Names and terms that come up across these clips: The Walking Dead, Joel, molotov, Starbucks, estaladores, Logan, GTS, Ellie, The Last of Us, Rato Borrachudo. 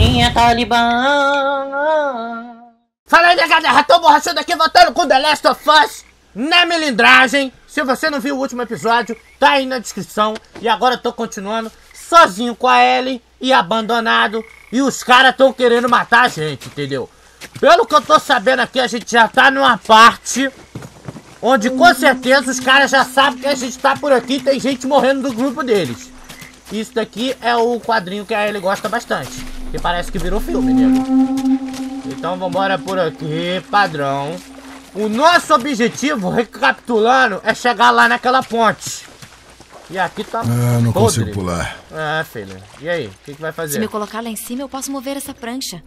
minha talibã. Fala aí, galera, tô borrachando aqui, voltando com The Last of Us na melindragem. Se você não viu o último episódio, tá aí na descrição. E agora eu tô continuando sozinho com a Ellie e abandonado. E os caras tão querendo matar a gente, entendeu? Pelo que eu tô sabendo aqui, a gente já tá numa parte onde com certeza os caras já sabem que a gente tá por aqui e tem gente morrendo do grupo deles. Isso daqui é o quadrinho que a Ellie gosta bastante, que parece que virou filme, nego. Então vambora por aqui, padrão. O nosso objetivo, recapitulando, é chegar lá naquela ponte. E aqui tá não podre. Consigo pular. Ah, filha. E aí, o que vai fazer? Se me colocar lá em cima, eu posso mover essa prancha.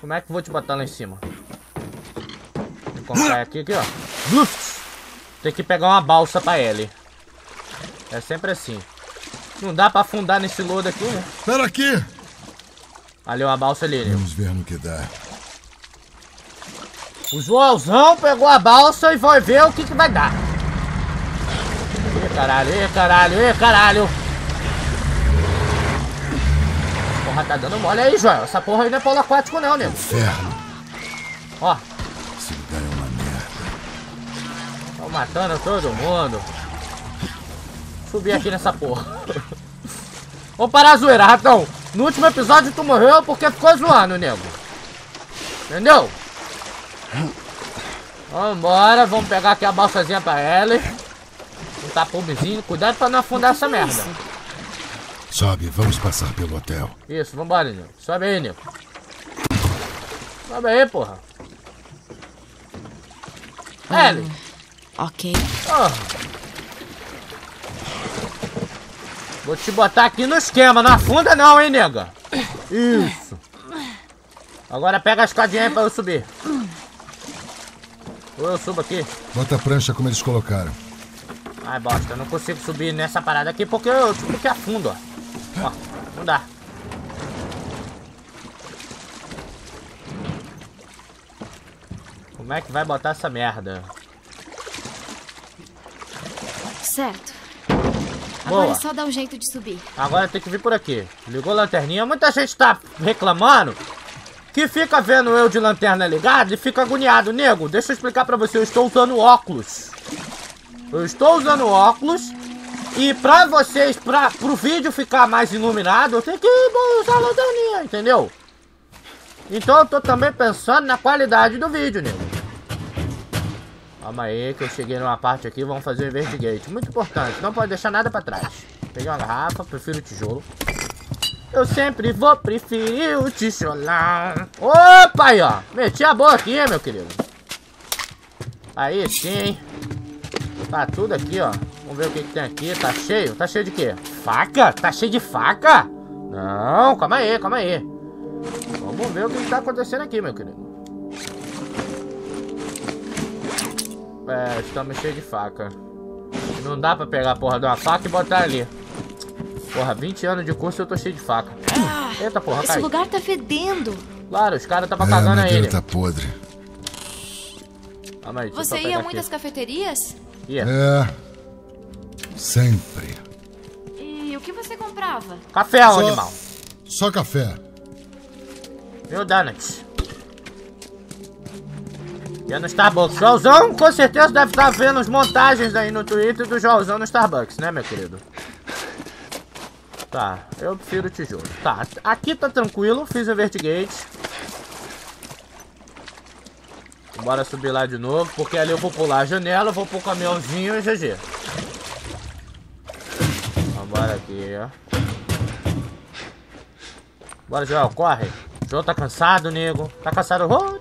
Como é que eu vou te botar lá em cima? Vou comprar aqui, ó. Tem que pegar uma balsa pra Ellie. É sempre assim. Não dá pra afundar nesse lodo aqui, né? Espera aqui! Valeu a balsa ali, né? Vamos ver no que dá. O Joelzão pegou a balsa e vai ver o que que vai dar. Ih, caralho, ih, caralho, ih, caralho! Porra, tá dando mole aí, Joel. Essa porra aí não é polo aquático não, nego. Ferro. Ó. Esse lugar é uma merda. Tô matando todo mundo. Subir aqui nessa porra. Vamos parar a zoeira, ratão. No último episódio tu morreu porque ficou zoando, nego. Entendeu? Vambora, vamos pegar aqui a balsazinha pra Ellie. Um tapumezinho. Cuidado pra não afundar essa merda. Sobe, vamos passar pelo hotel. Isso, vambora, nego. Sobe aí, nego. Sobe aí, porra. Ellie. Ok. Oh. Vou te botar aqui no esquema, não afunda não, hein, nega. Isso. Agora pega as escadinha aí pra eu subir. Ou eu subo aqui. Bota a prancha como eles colocaram. Ai, bosta, eu não consigo subir nessa parada aqui porque eu subo que afundo, ó. Ó, não dá. Como é que vai botar essa merda? Certo. Boa. Agora é só dar um jeito de subir. Agora tem que vir por aqui. Ligou a lanterninha. Muita gente tá reclamando que fica vendo eu de lanterna ligada e fica agoniado. Nego, deixa eu explicar pra você. Eu estou usando óculos. Eu estou usando óculos. E pra vocês, pro vídeo ficar mais iluminado, eu tenho que usar a lanterninha, entendeu? Então eu tô também pensando na qualidade do vídeo, nego. Calma aí, que eu cheguei numa parte aqui, vamos fazer o investigate. Muito importante, não pode deixar nada pra trás. Peguei uma garrafa, prefiro o tijolo. Eu sempre vou preferir o tijolão. Opa, aí, ó. Meti a boa aqui, meu querido. Aí sim. Tá tudo aqui, ó. Vamos ver o que que tem aqui. Tá cheio? Tá cheio de quê? Faca? Tá cheio de faca? Não, calma aí, calma aí. Vamos ver o que tá acontecendo aqui, meu querido. É, estamos cheios de faca. Não dá pra pegar a porra de uma faca e botar ali. Porra, 20 anos de curso e eu tô cheio de faca. Eita porra, caiu. Esse lugar tá fedendo. Claro, os caras estavam cagando aí. Tá podre. Calma aí, você ia a muitas cafeterias? Ia. É. Sempre. E o que você comprava? Café, ô animal. Só café. Meu Donuts. E é no Starbucks. Joelzão com certeza deve estar vendo as montagens aí no Twitter do Joelzão no Starbucks, né, meu querido? Tá, eu prefiro o tijolo. Tá, aqui tá tranquilo, fiz o vertigate. Bora subir lá de novo, porque ali eu vou pular a janela, vou pro caminhãozinho e GG. Vambora aqui, ó. Bora, Joel, corre. Joel tá cansado, nego. Tá cansado horrores.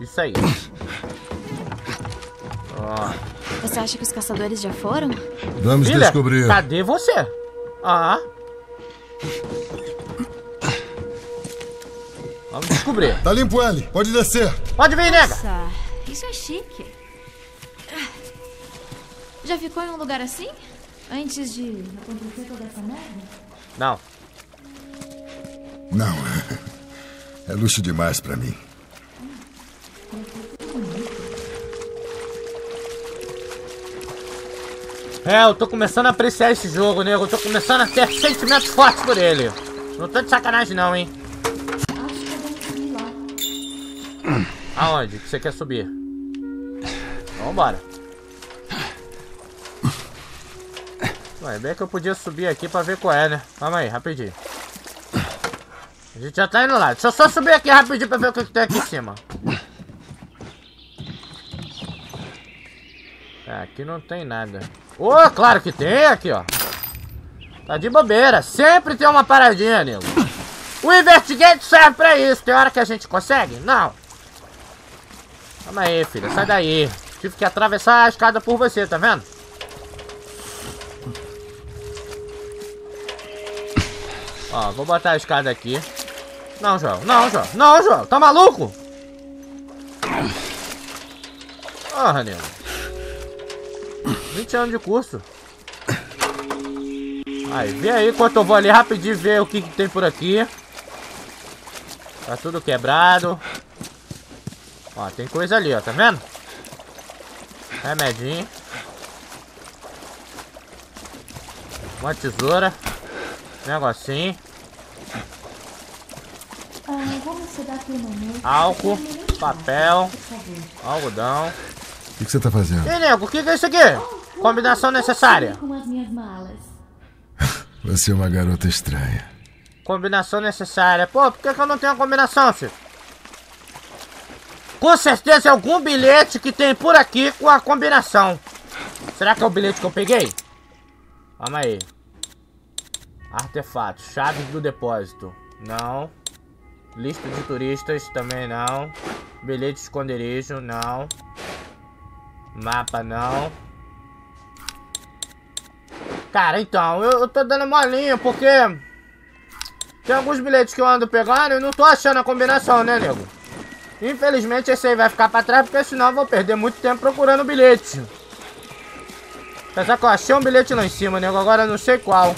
Isso aí. Oh. Você acha que os caçadores já foram? Vamos filha, descobrir. Cadê você? Ah. Vamos descobrir. Tá limpo, Ellie. Pode descer. Pode vir, nega. Nossa, isso é chique. Já ficou em um lugar assim? Antes de acontecer toda essa merda? Não. Não. É luxo demais pra mim. É, eu tô começando a apreciar esse jogo, nego. Eu tô começando a ter sentimentos fortes por ele. Não tô de sacanagem não, hein. Aonde que você quer subir? Vambora. Ué, bem que eu podia subir aqui pra ver qual é, né? Calma aí, rapidinho. A gente já tá indo lá. Deixa eu só subir aqui rapidinho pra ver o que tem aqui em cima. É, aqui não tem nada. Ô, oh, claro que tem aqui, ó. Tá de bobeira. Sempre tem uma paradinha, nego. O Investigate serve pra isso. Tem hora que a gente consegue? Não. Calma aí, filha. Sai daí. Tive que atravessar a escada por você, tá vendo? Ó, vou botar a escada aqui. Não, Joel. Não, Joel. Não, Joel. Tá maluco? Porra, nego. 20 anos de curso. Aí, vê aí enquanto eu vou ali rapidinho ver o que, que tem por aqui. Tá tudo quebrado. Ó, tem coisa ali, ó, tá vendo? Remedinho. Uma tesoura. Negocinho. Álcool. Papel. Algodão. O que você tá fazendo? Ei, nego, o que é isso aqui? Combinação necessária. Você é uma garota estranha. Combinação necessária. Pô, por que eu não tenho a combinação, filho? Com certeza é algum bilhete que tem por aqui com a combinação. Será que é o bilhete que eu peguei? Calma aí. Artefatos. Chaves do depósito. Não. Lista de turistas. Também não. Bilhete de esconderijo. Não. Mapa não. Cara, então, eu tô dando molinha porque tem alguns bilhetes que eu ando pegando e não tô achando a combinação, né, nego? Infelizmente esse aí vai ficar pra trás porque senão eu vou perder muito tempo procurando bilhete. Apesar que eu achei um bilhete lá em cima, nego, agora eu não sei qual.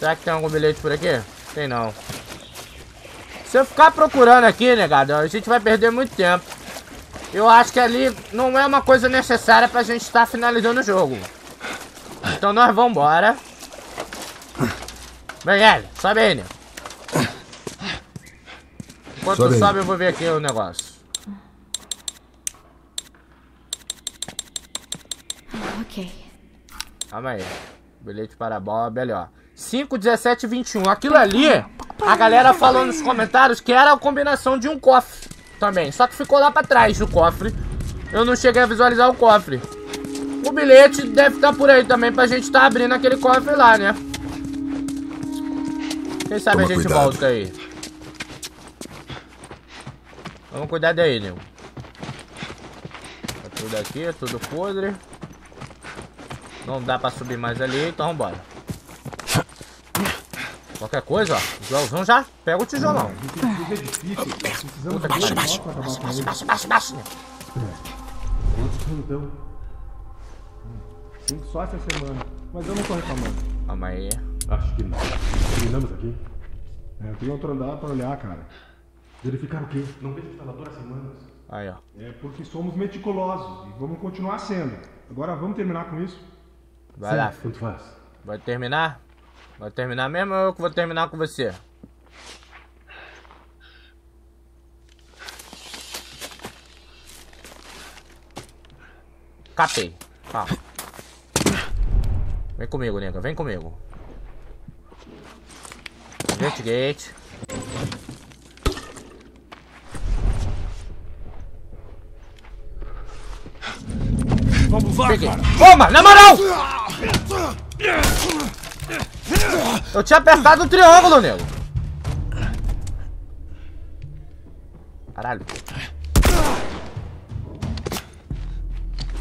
Será que tem algum bilhete por aqui? Tem não. Se eu ficar procurando aqui, negado, a gente vai perder muito tempo. Eu acho que ali não é uma coisa necessária pra gente estar finalizando o jogo. Então nós vamos embora. Vem, Ellie, sobe aí, né? Enquanto sobe, eu vou ver aqui o negócio. Ok. Calma aí. Bilhete para a Bob, ali, ó. 5, 17 e 21. Aquilo ali... A galera falou nos comentários que era a combinação de um cofre também. Só que ficou lá pra trás o cofre. Eu não cheguei a visualizar o cofre. O bilhete deve estar por aí também pra gente estar abrindo aquele cofre lá, né? Quem sabe a gente volta aí. Vamos cuidar daí, nego. Tá tudo aqui, tudo podre. Não dá pra subir mais ali, então vambora. Qualquer coisa, ó. Joelzão já pega o tijolão. Baixa, baixa, baixa, baixa, baixa. Cinco só essa semana, mas eu não tô reclamando. Calma aí. Acho que não. Terminamos aqui. É, eu tenho outro andar pra olhar, cara. Verificar o quê? Não vejo instalador há semanas. Aí, ó. É porque somos meticulosos e vamos continuar sendo. Agora vamos terminar com isso? Vai lá. Quanto faz? Vai terminar? Vai terminar mesmo ou eu que vou terminar com você? Capei. Calma. Vem comigo, nega. Vem comigo. Investigate. Vamos lá, cara. Toma, na moral! Eu tinha apertado o triângulo, nego. Caralho.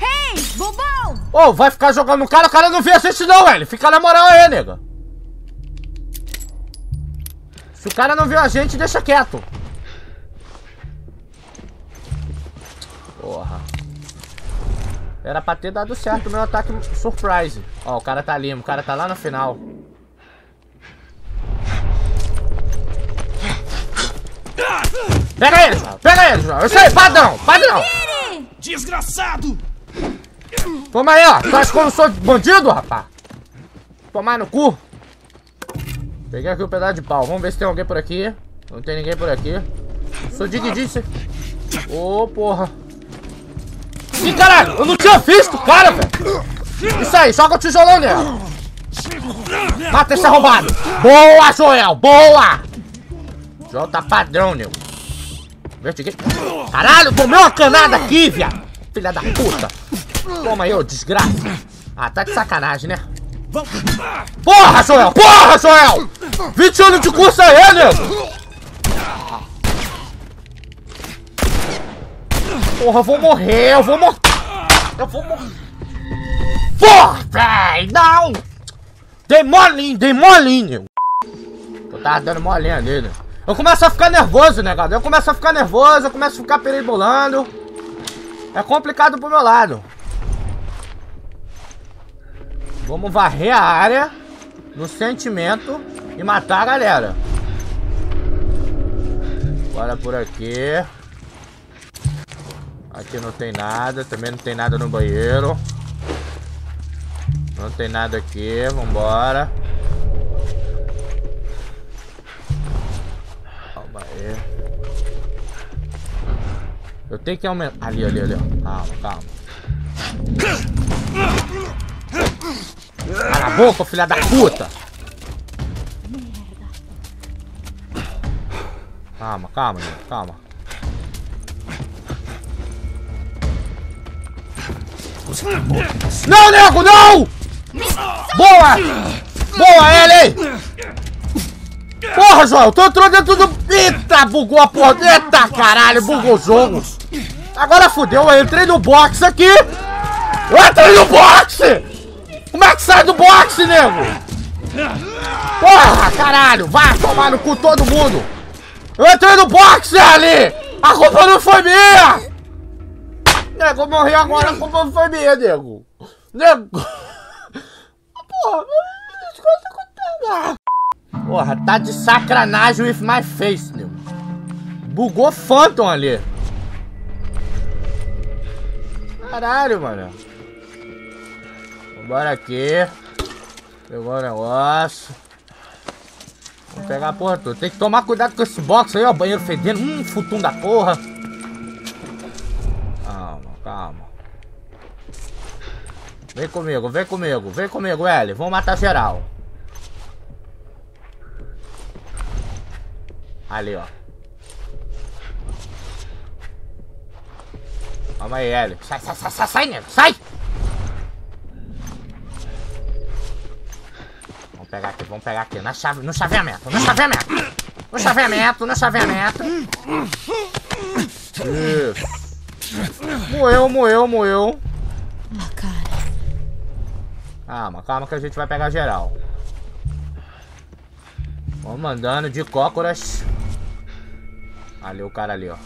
Hey, bobão! Ô, oh, vai ficar jogando no cara, o cara não vê assiste não, velho. Fica na moral aí, nego. Se o cara não viu a gente, deixa quieto. Porra. Era pra ter dado certo o meu ataque surprise. Ó, o cara tá ali, o cara tá lá no final. Pega ele, João! Pega ele, João! Eu sei, padrão! Padrão! Desgraçado! Toma aí, ó! Tu acha que eu não sou bandido, rapá? Tomar no cu! Peguei aqui um pedaço de pau. Vamos ver se tem alguém por aqui. Não tem ninguém por aqui. Sou digidíssimo. Ô, porra. Ih, caralho! Eu não tinha visto, cara, velho! Isso aí, joga o tijolão nela! Mata esse arrombado! Boa, Joel! Boa! Joel tá padrão, nego. Investiguei. Caralho, tomei uma canada aqui, viado! Filha da puta! Toma aí, ô desgraça! Ah, tá de sacanagem, né? Porra, Joel! Porra, Joel! 20 anos de curso aí, nego! Porra, eu vou morrer, eu vou morrer. Eu vou morrer. Porra, velho, não! Dei molinho. Eu tava dando molinha nele. Eu começo a ficar nervoso, né, galera? Eu começo a ficar peribolando. É complicado pro meu lado. Vamos varrer a área no sentimento e matar a galera. Bora por aqui. Aqui não tem nada, também não tem nada no banheiro. Não tem nada aqui, vambora. Calma aí. Eu tenho que aumentar... Ali, calma. Cala a boca, filha da puta! Calma. Não, nego, não! Boa! Boa, Ellie! Porra, Joel, tô entrando dentro do... Eita, bugou a porra... Eita, caralho, bugou o jogo! Agora fudeu, eu entrei no boxe aqui! Como é que sai do boxe, nego? Porra, caralho, vai tomar no cu todo mundo! Eu entrei no boxe, Ellie! A culpa não foi minha! Nego, eu morri agora com a família, nego. Porra, tá de sacanagem with my face, nego. Bugou Phantom ali. Caralho, mano. Vambora aqui. Pegou o negócio. Vamos pegar a porra toda. Tem que tomar cuidado com esse box aí, ó. Banheiro fedendo. Futum da porra. Calma. Vem comigo, Ellie. Vamos matar geral. Ali, ó. Calma aí, Ellie. Sai, nego. Sai! Vamos pegar aqui. No chaveamento. Isso. Moeu. Calma que a gente vai pegar geral. Vamos andando de cócoras. Ali o cara ali, ó.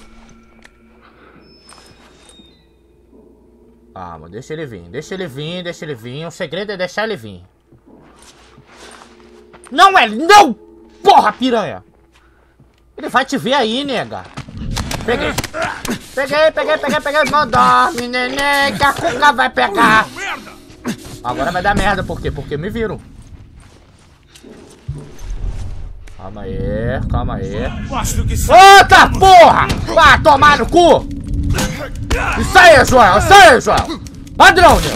Calma, deixa ele vir. O segredo é deixar ele vir. Não, Ellie, não! Porra, piranha! Ele vai te ver aí, nega. Peguei. Não dorme, neném, que a cuca vai pegar. Agora vai dar merda, por quê? Porque me viram. Calma aí. Eita porra! Vai tomar no cu! Isso aí, Joel! Padrão, né?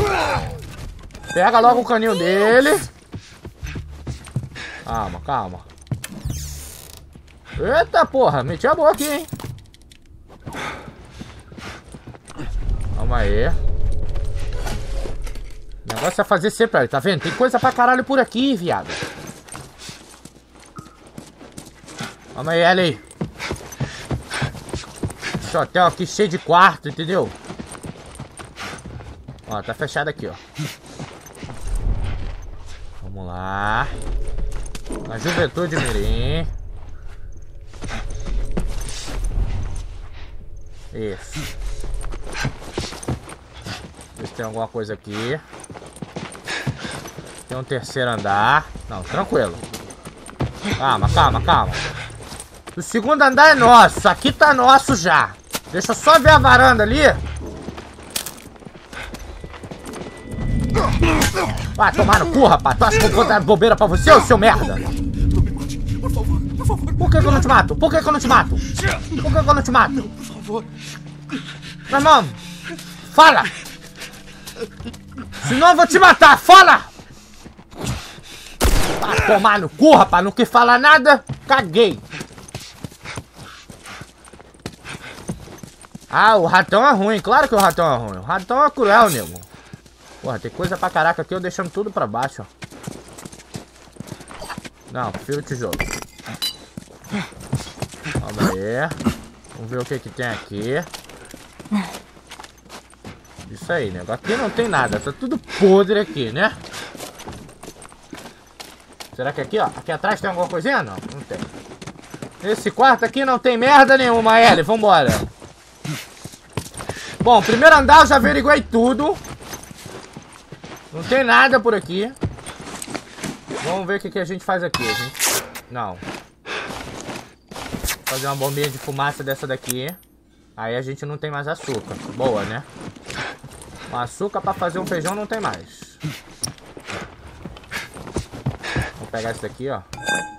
Pega logo o caninho dele. Calma. Eita porra, meti a boca aqui, hein? Calma aí. O negócio é fazer sempre, tá vendo? Tem coisa pra caralho por aqui, viado. Calma aí, Ellie. Esse hotel aqui cheio de quarto, entendeu? Ó, tá fechado aqui, ó. Vamos lá. A juventude mirim. Isso. Tem alguma coisa aqui. Tem um terceiro andar. Não, tranquilo. Calma. O segundo andar é nosso. Aqui tá nosso já. Deixa eu só ver a varanda ali. Ah, tomar no cu, rapaz. Tu acha que eu vou dar bobeira pra você, ô seu merda? Não me mate, por favor, por favor. Por que que eu não te mato? Por que que eu não te mato? Por que que eu não te mato? Não, por favor. Meu nome. Fala! Senão eu vou te matar, fala! Ah, tomar no cu, rapaz. Não quer falar nada? Caguei. Ah, o ratão é ruim. Claro que o ratão é ruim. O ratão é cruel, nego. Porra, tem coisa pra caraca aqui, eu deixando tudo pra baixo, ó. Não, prefiro o tijolo. Calma aí. Vamos ver o que que tem aqui. Isso aí, nego. Aqui não tem nada. Tá tudo podre aqui, né? Será que aqui, ó, aqui atrás tem alguma coisinha? Não, não tem. Esse quarto aqui não tem merda nenhuma, Ellie. Vambora. Bom, primeiro andar eu já averiguei tudo. Não tem nada por aqui. Vamos ver o que que a gente faz aqui. A gente... Não. Vou fazer uma bombinha de fumaça dessa daqui. Aí a gente não tem mais açúcar. Boa, né? Um açúcar pra fazer um feijão não tem mais. Vou pegar isso daqui, ó.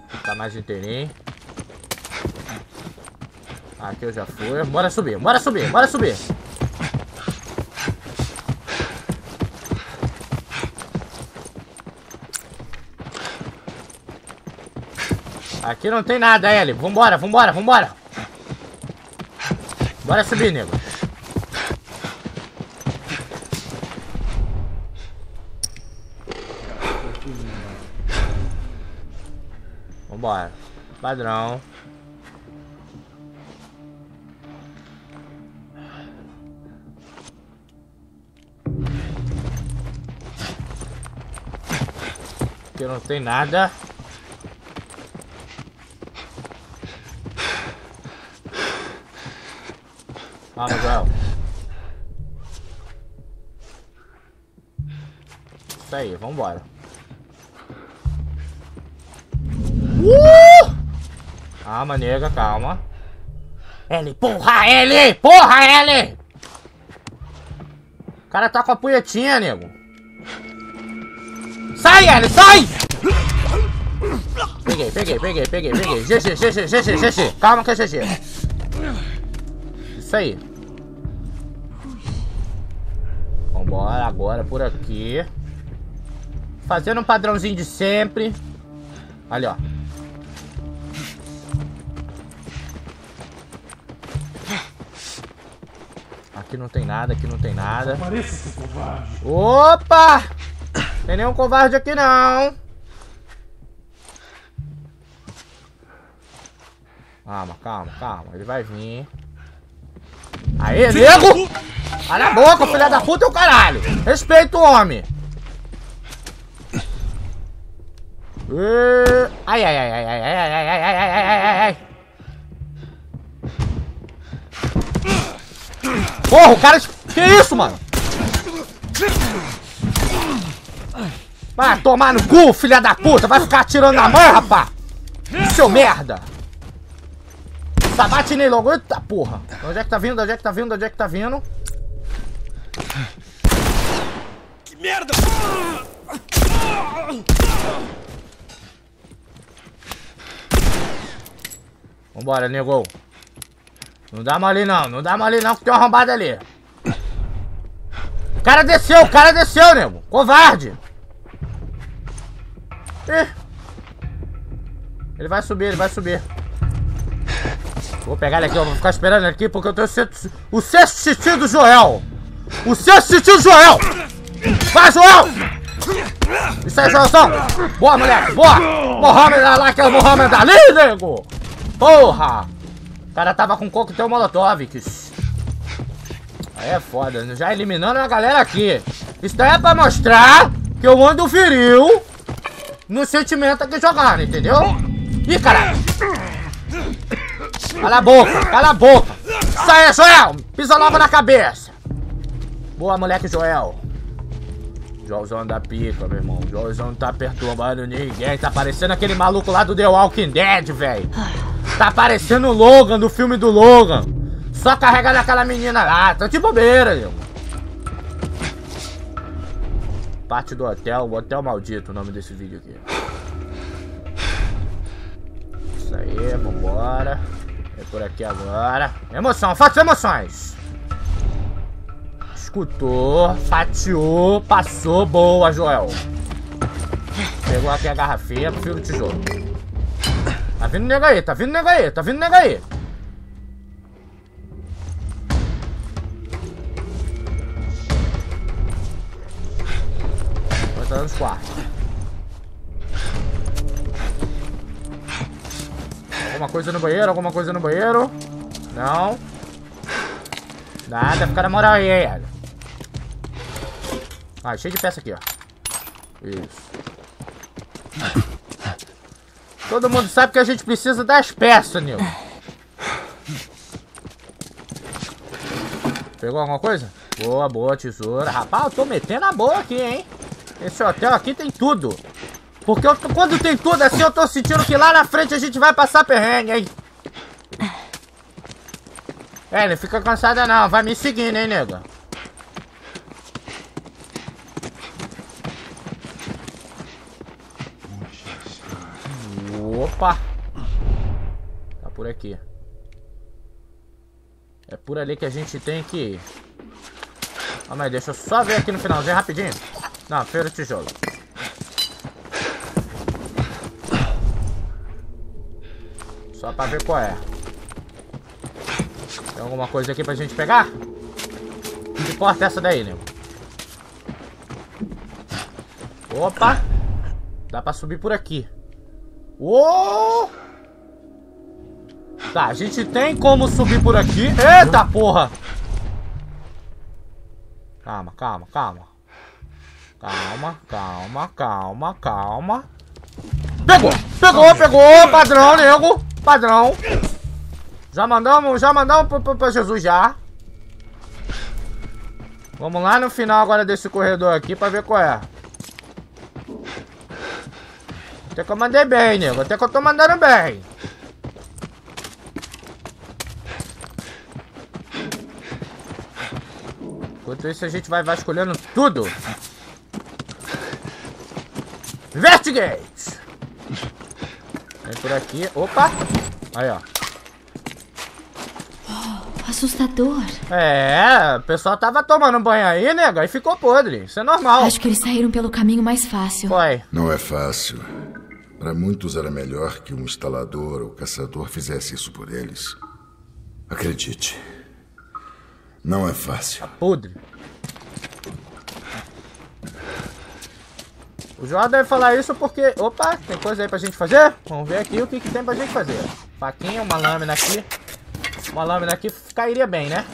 Ficar mais inteirinho. Aqui eu já fui. Bora subir, bora subir, bora subir. Aqui não tem nada, Ellie. Vambora, vambora, vambora. Bora subir, nego. Vambora. Padrão. Aqui não tem nada. Calma, Joel. Isso aí, vambora. Calma, nega, calma. Ellie, porra, Ellie! Porra, Ellie! O cara tá com a punhetinha, nego. Sai, Ellie, sai! Peguei, peguei, peguei, peguei, peguei. GG, GG, GG, GG. Calma que é GG. Isso aí. Vambora, agora por aqui. Fazendo um padrãozinho de sempre. Ali, ó. Aqui não tem nada, aqui não tem nada. Opa! Tem nenhum covarde aqui, não. Calma, calma, calma. Ele vai vir. Aê, nego! Olha a boca, filha da puta e o caralho! Respeita o homem! Ai, ai, ai, ai, ai, ai, ai, ai, ai, ai, ai, ai, ai! Porra, o cara... Que isso, mano? Vai tomar no cu, filha da puta! Vai ficar atirando na mãe, rapá! Seu merda! Bate nele logo, eita porra! Onde é que tá vindo? Onde é que tá vindo? Onde é que tá vindo? Que merda! Vambora, nego! Não dá mole não, não dá mole não, que tem uma arrombada ali! O cara desceu, nego! Covarde! Ih. Ele vai subir, ele vai subir! Vou pegar ele aqui, eu vou ficar esperando ele aqui porque eu tenho o sexto xixi do Joel. O sexto xixi do Joel. Vai, Joel. Isso aí, Joelzão. Boa, moleque, boa. Mohamed lá, que é o Mohamed ali, nego. Porra. O cara tava com coquetel molotov. Aí é foda, né? Já eliminando a galera aqui. Isso daí é pra mostrar que eu ando viril no sentimento aqui jogando, entendeu? Ih, caralho. Cala a boca, cala a boca. Sai, Joel, pisa logo na cabeça. Boa, moleque, Joel. Joelzão da pica, meu irmão. Joelzão não tá perturbando ninguém. Tá parecendo aquele maluco lá do The Walking Dead, velho. Tá parecendo o Logan, do filme do Logan. Só carregando aquela menina lá. Tá de bobeira, meu. Parte do hotel, o hotel maldito, o nome desse vídeo aqui. Isso aí, vambora. É por aqui agora. Emoção, fatos emoções. Escutou, fatiou, passou, boa, Joel. Pegou aqui a garrafinha, prefiro o tijolo. Tá vindo nego aí, tá vindo nego aí, tá vindo nego aí. Botando os quartos. Alguma coisa no banheiro, alguma coisa no banheiro. Não. Nada, fica na moral aí, hein. Ah, cheio de peça aqui, ó. Isso. Todo mundo sabe que a gente precisa das peças, Nil. Pegou alguma coisa? Boa, boa, tesoura. Rapaz, eu tô metendo a boa aqui, hein. Esse hotel aqui tem tudo. Porque eu, quando tem tudo assim, eu tô sentindo que lá na frente a gente vai passar perrengue, hein. É, não fica cansada não, vai me seguindo, hein, nega. Opa! Tá por aqui. É por ali que a gente tem que ir. Ah, mas deixa eu só ver aqui no finalzinho rapidinho. Não, feira o tijolo. Só pra ver qual é. Tem alguma coisa aqui pra gente pegar? Que porta é essa daí, nego? Opa! Dá pra subir por aqui. Uou! Tá, a gente tem como subir por aqui. Eita porra! Calma, calma, calma. Calma, calma, calma, calma. Pegou! Pegou, pegou! Padrão, nego! Padrão! Já mandamos pra Jesus já. Vamos lá no final agora desse corredor aqui pra ver qual é. Até que eu mandei bem, nego. Até que eu tô mandando bem. Enquanto isso a gente vai vasculhando tudo. Investigate! Vem por aqui. Opa! Aí, ó. Assustador. É, o pessoal tava tomando banho aí, nega, e ficou podre. Isso é normal. Acho que eles saíram pelo caminho mais fácil. Foi. Não é fácil. Para muitos era melhor que um instalador ou caçador fizesse isso por eles. Acredite. Não é fácil. Tá podre. O João deve falar isso porque... Opa, tem coisa aí pra gente fazer? Vamos ver aqui o que, que tem pra gente fazer. Faquinha, uma lâmina aqui. Uma lâmina aqui cairia bem, né?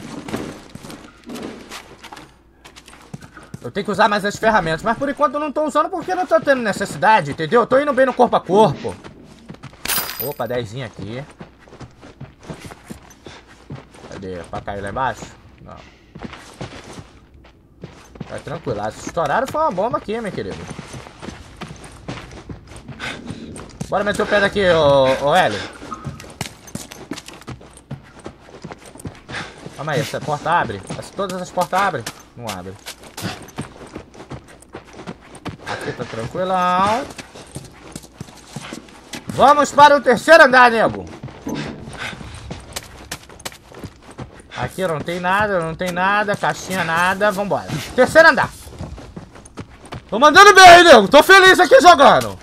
Eu tenho que usar mais as ferramentas, mas por enquanto eu não tô usando porque não tô tendo necessidade, entendeu? Eu tô indo bem no corpo a corpo. Opa, 10zinho aqui. Cadê? Pra cair lá embaixo? Não. Tá tranquilo. Se estouraram foi uma bomba aqui, meu querido. Bora meter o pé daqui, ô Ellie. Calma aí, essa porta abre? Todas as portas abrem? Não abre. Aqui tá tranquilão. Vamos para o terceiro andar, nego. Aqui não tem nada, não tem nada. Caixinha nada, vambora. Terceiro andar. Tô mandando bem, nego. Tô feliz aqui jogando.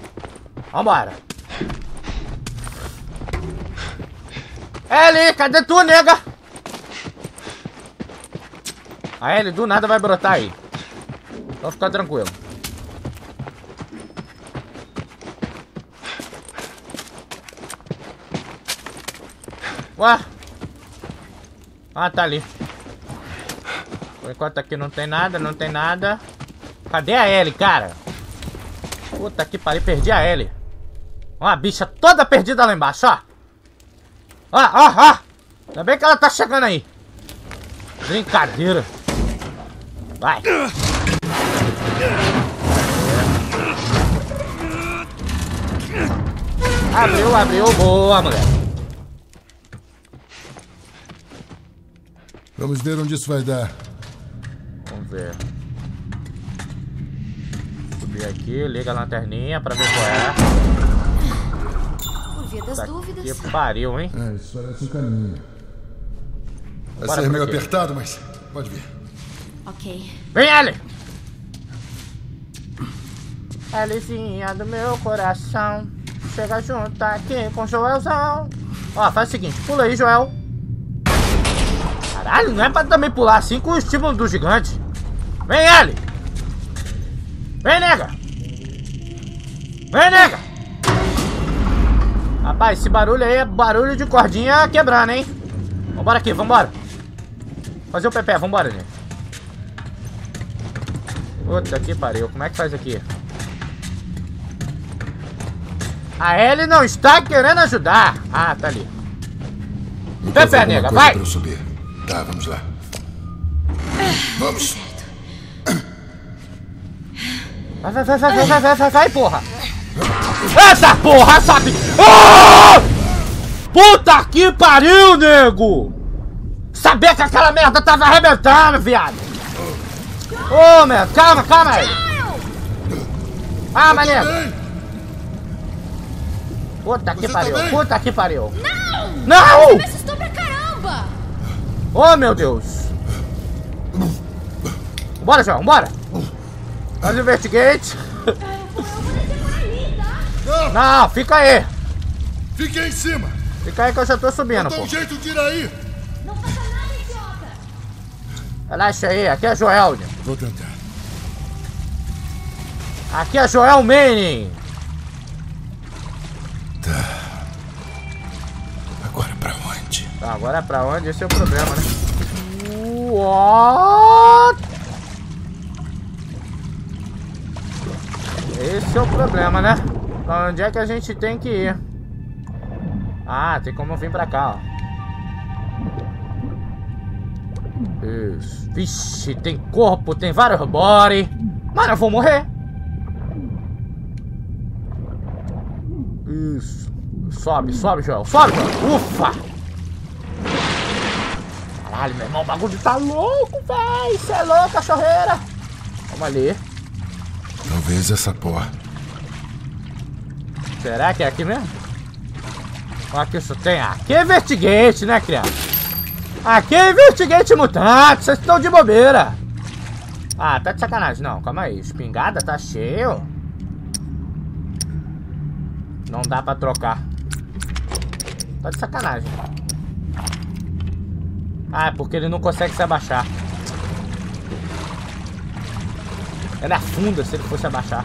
Vambora. Ellie, cadê tu, nega? A Ellie do nada vai brotar aí. Então fica tranquilo. Ué? Ah, tá ali. Por enquanto aqui não tem nada, não tem nada. Cadê a Ellie, cara? Puta que pariu, perdi a Ellie. Ó, a bicha toda perdida lá embaixo, ó. Ó, ó, ó. Ainda bem que ela tá chegando aí. Brincadeira. Vai! Abriu, abriu, boa, mulher! Vamos ver onde isso vai dar. Vamos ver. Vem aqui, liga a lanterninha pra ver qual é. Por via das dúvidas. Que pariu, hein? É, isso parece um caminho. Vai ser meio apertado, mas pode vir. Ok. Vem, Ellie! Elliezinha do meu coração, chega junto aqui com o Joelzão. Ó, faz o seguinte, pula aí, Joel. Caralho, não é pra também pular assim com o estímulo do gigante. Vem, Ellie! Vem, nega! Vem, nega! Rapaz, esse barulho aí é barulho de cordinha quebrando, hein? Vambora aqui, vambora. Fazer o pepé, vambora, gente. Puta que pariu, como é que faz aqui? A Ellie não está querendo ajudar. Ah, tá ali. Pepé, nega, vai! Pra eu subir. Tá, vamos lá. Vamos! Vai, porra! Eita porra, sabe? Ah! Puta que pariu, nego! Sabia que aquela merda tava arrebentando, viado! Ô, oh, meu, calma aí! Ah, mané! Puta que pariu, puta que pariu! Não! Você me assustou pra caramba! Oh, meu Deus! Bora, João, bora! Faz o investigate. Não, fica aí. Fica aí em cima. Fica aí que eu já tô subindo, pô. Dá um jeito de ir aí. Não passa nada, idiota. Relaxa aí, aqui é Joel. Vou tentar. Aqui é Joel Manning. Tá. Agora pra onde? Tá, agora pra onde? Esse é o problema, né? What? Esse é o problema, né? Pra onde é que a gente tem que ir? Ah, tem como eu vir pra cá, ó. Isso. Vixe, tem corpo, tem vários body. Mano, eu vou morrer. Isso. Sobe, Joel. Sobe, Joel. Ufa! Caralho, meu irmão, o bagulho tá louco, véi. Cê é louco, cachorreira. Vamos ali. Talvez essa porra. Será que é aqui mesmo? Olha que isso tem. Aqui é investigate, né, criança? Aqui é investigate mutante. Vocês estão de bobeira. Ah, tá de sacanagem. Não, calma aí. Espingarda tá cheio. Não dá pra trocar. Tá de sacanagem. Ah, é porque ele não consegue se abaixar. Ela afunda se ele fosse abaixar.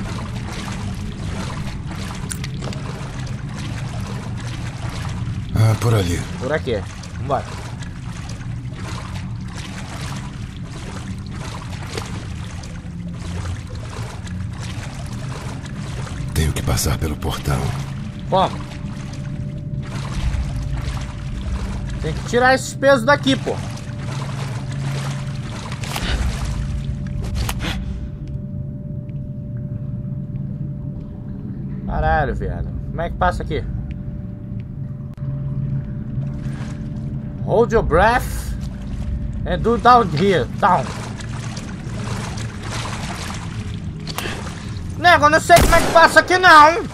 Ah, por ali. Por aqui. Vambora. Tenho que passar pelo portão. Como? Tem que tirar esses pesos daqui, pô. Caralho, viado. Como é que passa aqui? Hold your breath and do down here. Down. Nego, eu não sei como é que passa aqui, não.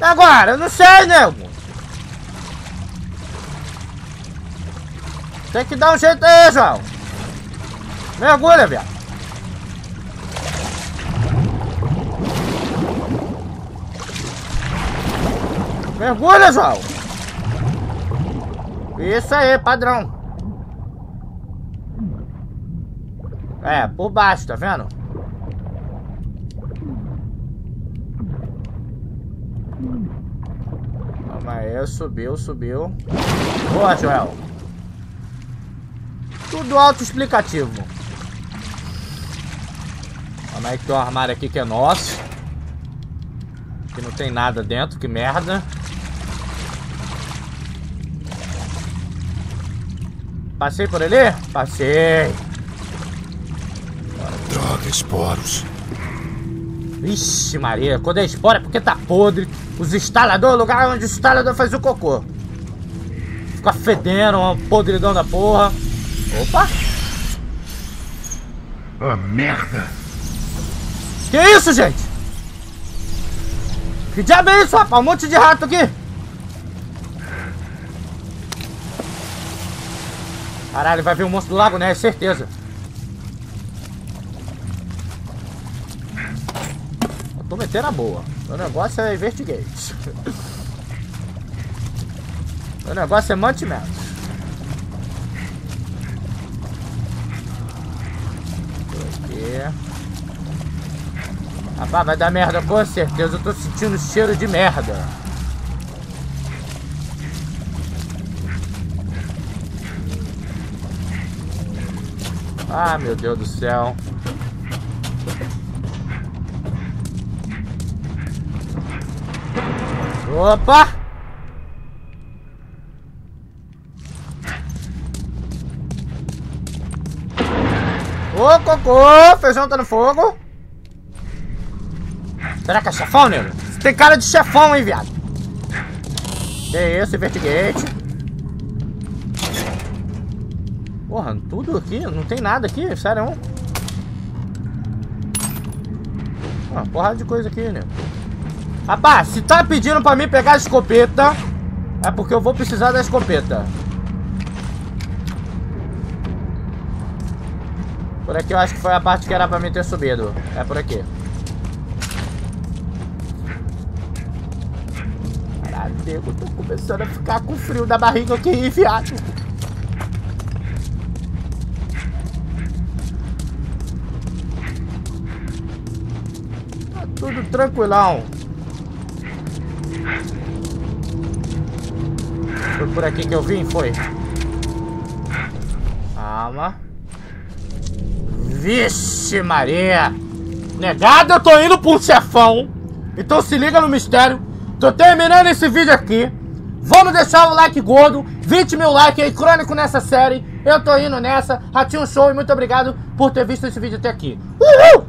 Agora, eu não sei, nego. Tem que dar um jeito aí, João. Mergulha, viado. Mergulha, João! Isso aí, padrão! É, por baixo, tá vendo? Calma aí, subiu. Boa, Joel! Tudo autoexplicativo. Calma aí que tem um armário aqui que é nosso. Que não tem nada dentro, que merda. Passei por ali? Passei. Droga, esporos. Vixe, Maria. Quando é esporo é porque tá podre. Os instaladores, o lugar onde o instalador faz o cocô. Fica fedendo, uma podridão da porra. Opa. Ah, merda! Que isso, gente? Que diabo é isso, rapaz? Um monte de rato aqui! Caralho, vai vir um monstro do lago, né? Certeza! Eu tô metendo a boa. Meu negócio é investigate. Meu negócio é mantimento. Rapaz, vai dar merda, com certeza. Eu tô sentindo cheiro de merda. Ah, meu Deus do céu. Opa! Ô, cocô! Feijão tá no fogo. Será que é chefão, nego? Você tem cara de chefão, hein, viado? Que isso, investigate. Porra, tudo aqui? Não tem nada aqui? Sério? Uma porrada de coisa aqui, nego. Rapaz, se tá pedindo pra mim pegar a escopeta, é porque eu vou precisar da escopeta. Por aqui eu acho que foi a parte que era pra mim ter subido. É por aqui. Eu tô começando a ficar com frio da barriga aqui, viado. Tá tudo tranquilão. Foi por aqui que eu vim, foi? Calma. Vixe Maria. Negado, eu tô indo pro chefão. Então se liga no mistério. Tô terminando esse vídeo aqui. Vamos deixar o like gordo. 20 mil likes aí, crônico nessa série. Eu tô indo nessa. Ratinho Show e muito obrigado por ter visto esse vídeo até aqui. Uhul!